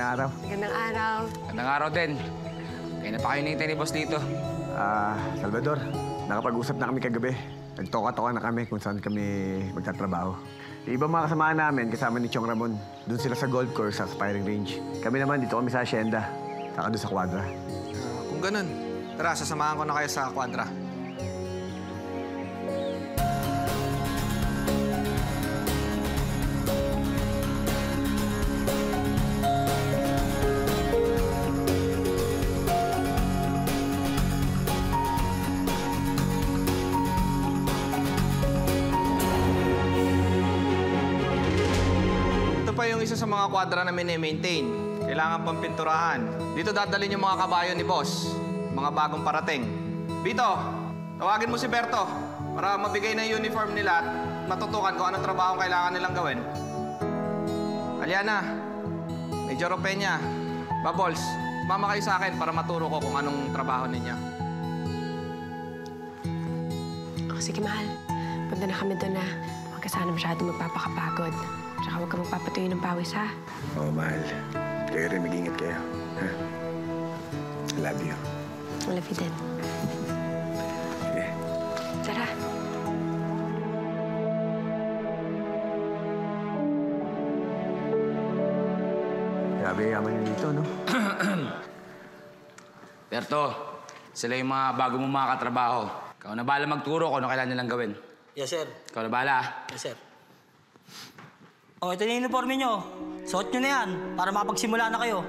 Magandang araw. Magandang araw. Magandang araw din. Kaya na pa kayo nangintay ni Boss Lito. Salvador, nakapag-usap na kami kagabi. Nagtoka-toka na kami kung saan kami magtatrabaho. Yung ibang mga kasamahan namin, kasama ni Chong Ramon. Doon sila sa Gold Course, sa firing range. Kami naman, dito kami sa Asyenda. Saka doon sa Quadra. Kung ganun, tara, sasamahan ko na kayo sa Quadra. Isa sa mga kwadra na mini-maintain. Kailangan pang pinturahan. Dito dadalhin yung mga kabayo ni Boss. Mga bagong parating. Vito, tawagin mo si Berto para mabigay na uniform nila at matutukan kung anong trabaho kailangan nilang gawin. Alyana, Major Peña, Bubbles, mama kayo sa akin para maturo ko kung anong trabaho ninyo. Oh, sige, mahal. Punta na kami doon na huwag ka sana masyado magpapakapagod. Tsaka huwag ka magpapatuyo ng pawis, ha? Oo, mahal. Kayo rin, mag-ingat kayo. Ha? I love you. I love you din. Sige. Tara. Grabe, yaman yun dito, no? Berto, sila yung mga bago mong mga katrabaho. Ikaw na bahala magturo kung ano kailangan nilang gawin. Yes, sir. Ikaw na bahala, ha? Yes, sir. O, ito na yung uniforme nyo. Suot nyo na yan para mapagsimula na kayo.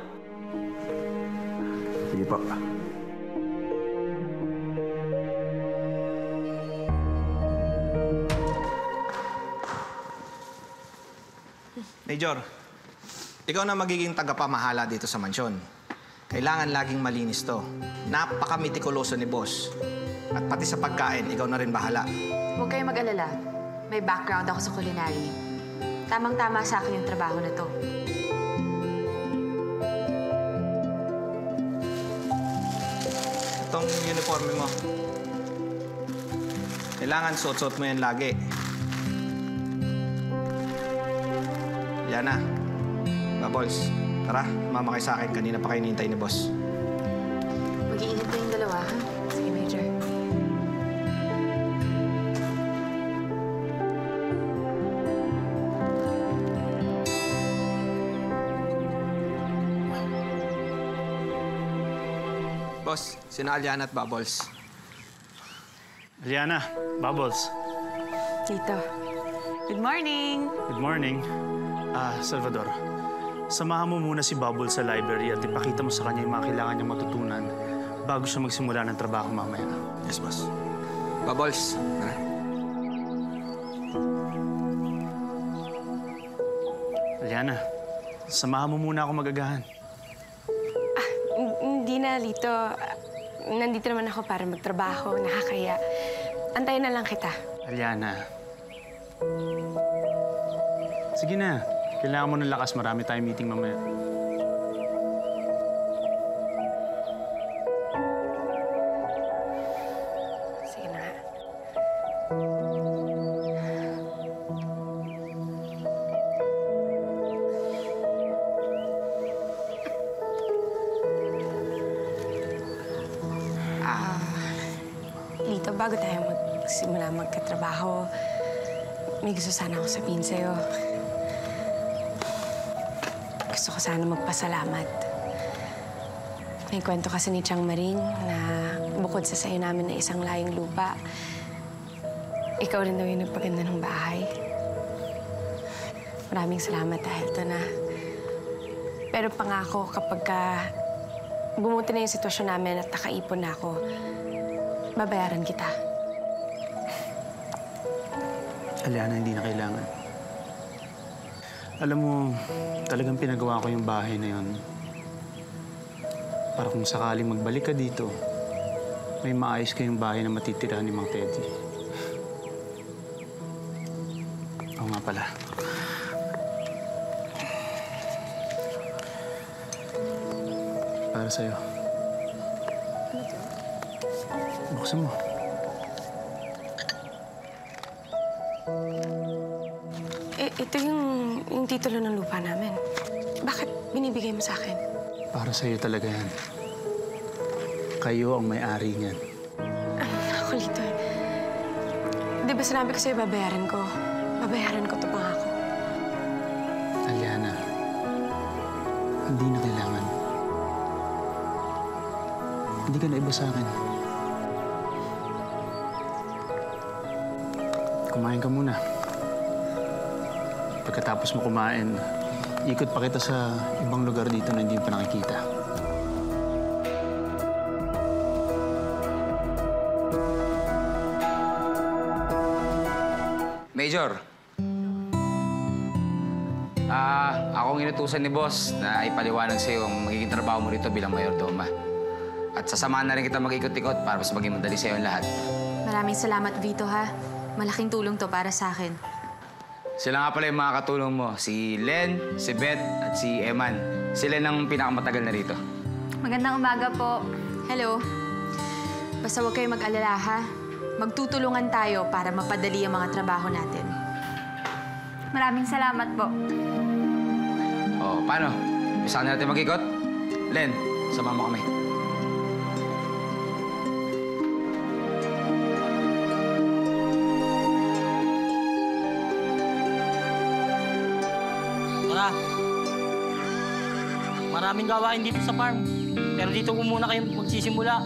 Sige po. Major, ikaw na magiging tagapamahala dito sa mansyon. Kailangan laging malinis to. Napaka-mitikuloso ni Boss. At pati sa pagkain, ikaw na rin bahala. Huwag kayong mag-alala. May background ako sa culinary. Tamang-tama sa akin yung trabaho na to. Itong uniforme mo. Kailangan suot-suot mo yan lagi. Yan na. Bubbles, tara, mama kayo sa akin. Kanina pa kayo nintay ni Boss. Mag-iingat na yung dalawa, ha? Sige, Major. Boss, sina Alyana at Bubbles. Alyana, Bubbles. Lito. Good morning. Good morning. Salvador, samahan mo muna si Bubbles sa library at ipakita mo sa kanya yung mga kailangan niya matutunan bago siya magsimula ng trabaho mamaya. Yes, boss. Bubbles, tara. Alyana, samahan mo muna ako magagahan. Hindi na, Lito. Nandito naman ako para magtrabaho. Nakakaya. Antayin na lang kita. Alyana. Sige na. Kailangan mo ng lakas. Marami tayong meeting mamaya. Sige na. Lito, bago tayo magsimula magkatrabaho, may gusto sana ako sabihin sa'yo. Gusto ko sana magpasalamat. May kwento kasi ni Chang Marine na bukod sa sayo namin na isang layong lupa, ikaw rin daw yung nagpaganda ng bahay. Maraming salamat dahil to na. Pero pangako, kapag ka bumuti na yung sitwasyon namin at nakaipon na ako, babayaran kita. Alyana, hindi na kailangan. Alam mo, talagang pinagawa ko yung bahay na yun. Para kung sakaling magbalik ka dito, may maayos kayong bahay na matitirahan ni Mang Teddy. Oo nga pala. Para sa'yo. Buksan mo. Ito yung titulo ng lupa namin. Bakit binibigay mo sa akin? Para sa'yo talaga yan. Kayo ang may-ari niyan. Ako, Lito. Di ba sinabi ko sa'yo, babayaran ko? Babayaran ko ito pang ako. Alyana, hindi na kailangan. Hindi ka na iba sa akin. Kumain ka muna. Pagkatapos mo kumain, ikot pa kita sa ibang lugar dito na hindi pa nakikita. Major, akong inutusan ni Boss na ipaliwanag sa'yo ang magiging trabaho mo rito bilang Mayor Domar. At sasamahan na rin kita mag-ikot-ikot para mas maging madali sa'yo ang lahat. Maraming salamat, Vito, ha? Malaking tulong to para sa akin. Sila nga pala yung mga katulong mo. Si Len, si Beth, at si Eman. Sila ang pinakamatagal na rito. Magandang umaga po. Hello. Basta huwag kayo mag-alala, ha? Magtutulungan tayo para mapadali ang mga trabaho natin. Maraming salamat po. Oh, paano? Bisa natin mag-ikot? Len, sama mo kami. Tara. Maraming gawain dito sa farm. Pero dito ko muna kayo magsisimula.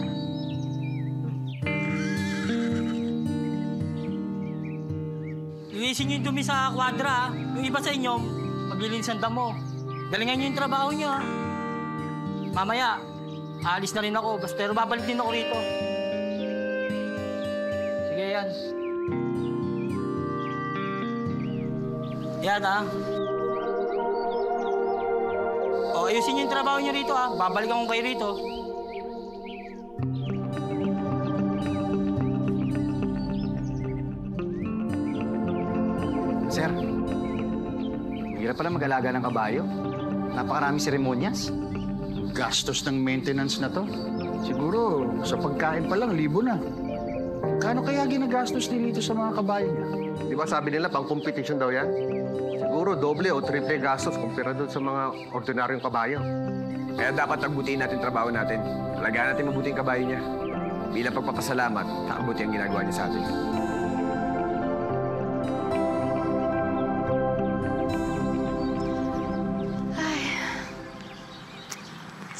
Linisin nyo yung dumi sa Quadra, yung iba sa inyo, maglilinis ng damo. Galingan nyo yung trabaho nyo. Mamaya, aalis na rin ako, pero babalik din ako rito. Sige, yan. Yan, ha? O, ayusin nyo yung trabaho nyo rito, ha? Babalik ako kayo rito. Sir, hirap pala mag-alaga ng kabayo. Napakarami seremonyas. Gastos ng maintenance na to. Siguro, sa pagkain pa lang, libo na. Kano kaya ginagastos ni Lito sa mga kabayo niya? Di ba sabi nila, pang-competition daw yan? Siguro, doble o triple gastos kumpara doon sa mga ordinaryong kabayo. Kaya dapat agbutihin natin trabaho natin. Alagaan natin mabuting kabayo niya. Bilang pagpapasalamat, nakabuti ang ginagawa niya sa atin.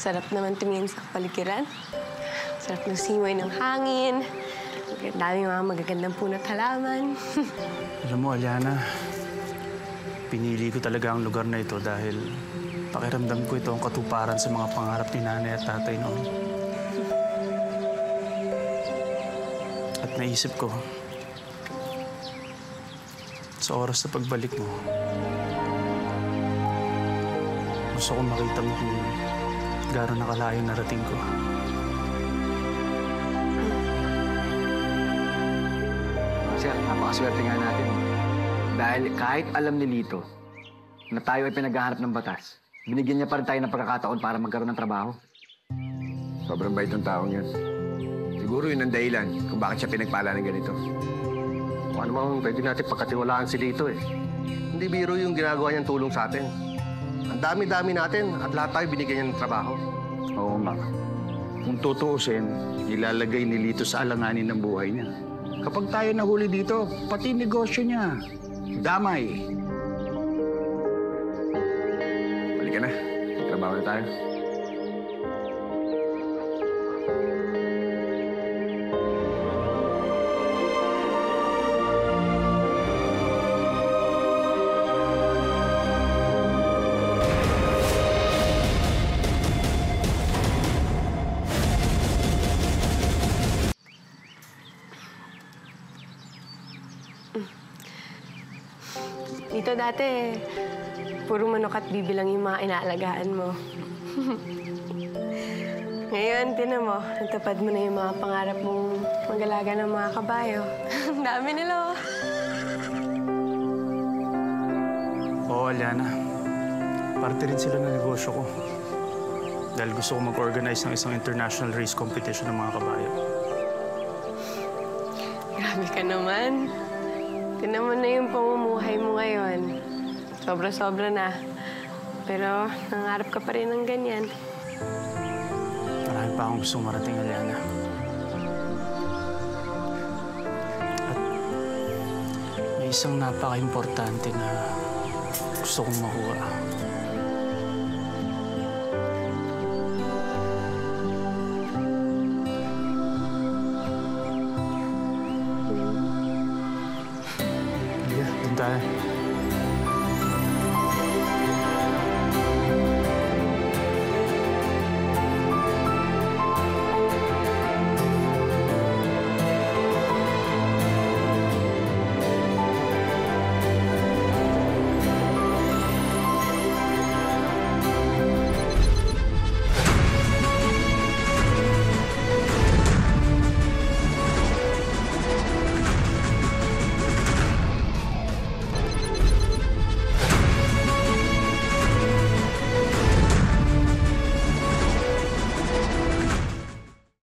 Sarap naman tumingin sa kapaligiran. Sarap ng simoy ng hangin. Ang daming mga magagandang puno at halaman. Alam mo, Alyana, pinili ko talaga ang lugar na ito dahil pakiramdam ko ito ang katuparan sa mga pangarap ni nanay at tatay noon. At naisip ko, sa oras na pagbalik mo, gusto kong makita mo kung gano'n nakalayo narating ko. Sir, napakaswerte nga natin. Dahil kahit alam ni Lito na tayo ay pinaghahanap ng batas, binigyan niya pa rin tayo ng pagkakataon para magkaroon ng trabaho. Sobrang bait ng taong yan. Siguro yun ang dahilan kung bakit siya pinagpala ng ganito. Kung ano mang pwede natin pagkatiwalaan si Lito eh. Hindi biro yung ginagawa niyang tulong sa atin. Ang dami-dami natin at lahat tayo binigyan ng trabaho. Oo, Mak. Kung tutuusin, ilalagay ni Lito sa alanganin ng buhay niya. Kapag tayo nahuli dito, pati negosyo niya. Damay. Balik ka na. Trabaho na tayo. Dito dati, puro manok at bibi lang yung mga inaalagaan mo. Ngayon, tinan mo, natupad mo na yung mga pangarap mong mag-alaga ng mga kabayo. Ang dami nila, oh. Oo, Alyana. Parte rin sila ng negosyo ko. Dahil gusto ko mag-organize ng isang international race competition ng mga kabayo. Grabe ka naman. Tingnan mo na yung pamumuhay mo ngayon. Sobra-sobra na. Pero nangarap ka pa rin ng ganyan. Marami pa akong gustong marating, Alyana. At may isang napaka-importante na gusto kong makuha. Alyana, doon tayo.